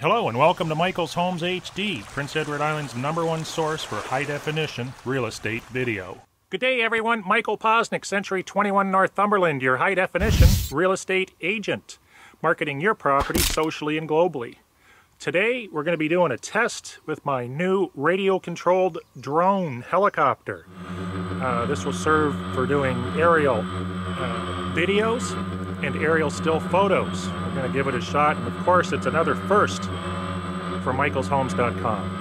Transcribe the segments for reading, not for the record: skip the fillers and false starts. Hello and welcome to Michael's Homes HD, Prince Edward Island's #1 source for high-definition real estate video. Good day everyone, Michael Posnick, Century 21 Northumberland, your high-definition real estate agent, marketing your property socially and globally. Today we're going to be doing a test with my new radio-controlled drone helicopter. This will serve for doing aerial videos and aerial still photos. We're going to give it a shot, and of course it's another first for michaelshomes.com.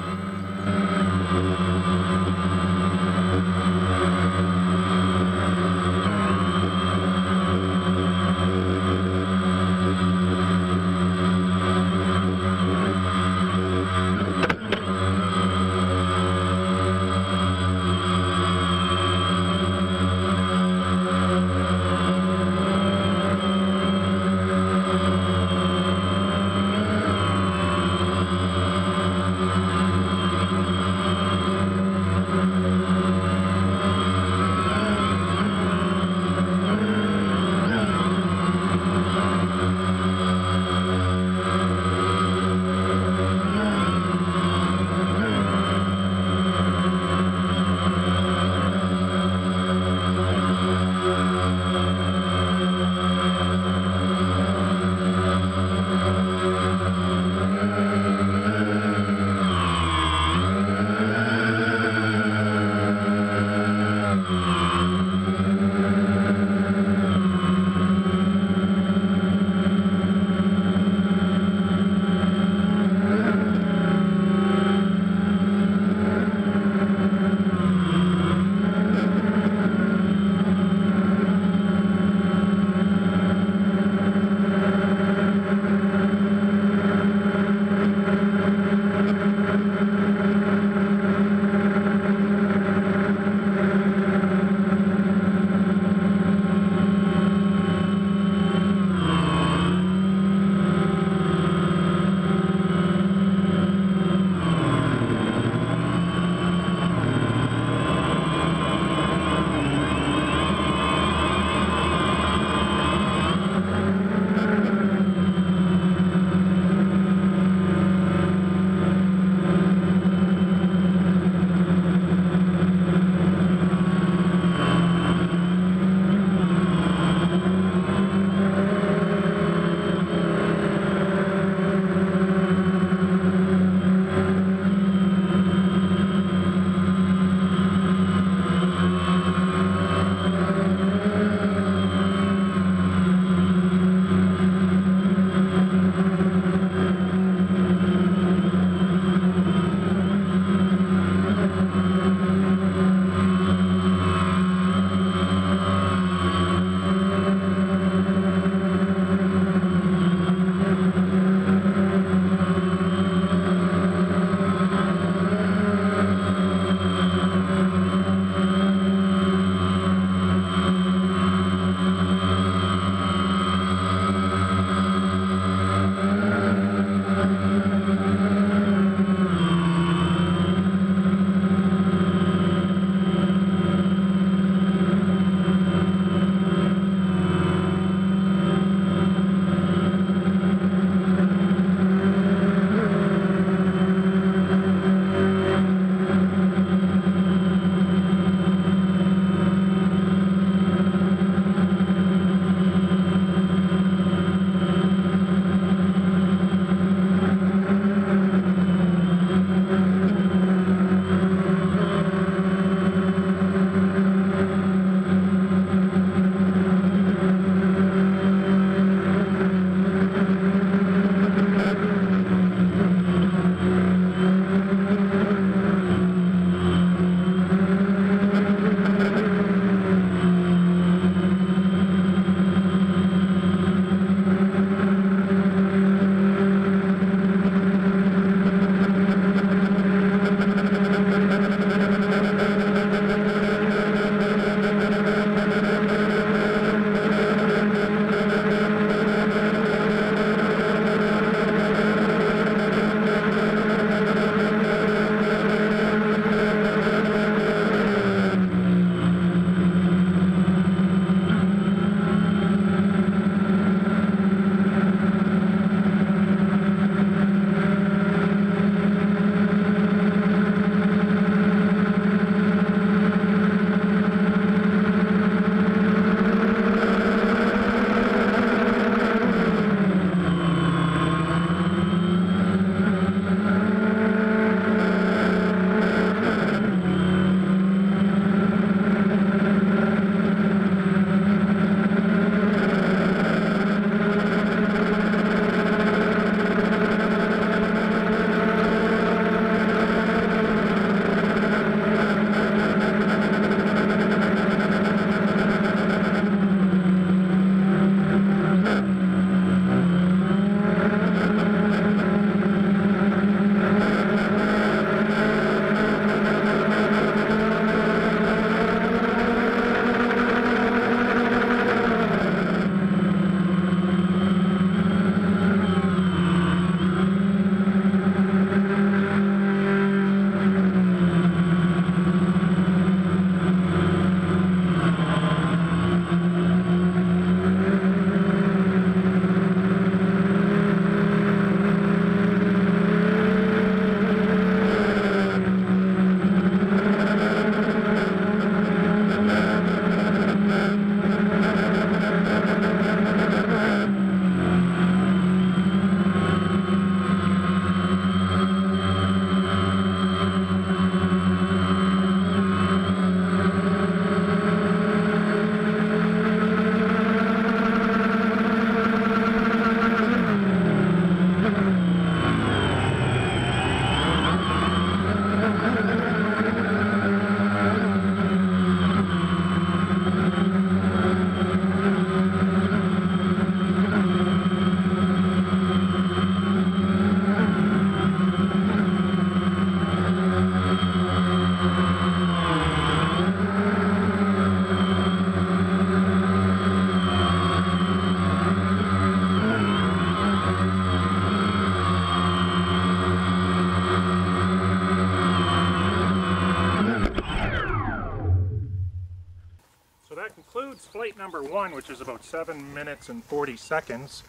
number one, which is about 7 minutes and 40 seconds.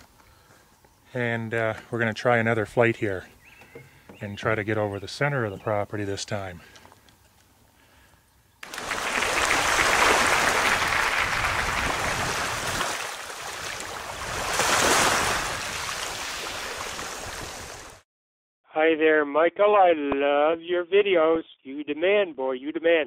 And we're going to try another flight here and try to get over the center of the property this time. Hi there, Michael. I love your videos. You demand, boy, you demand.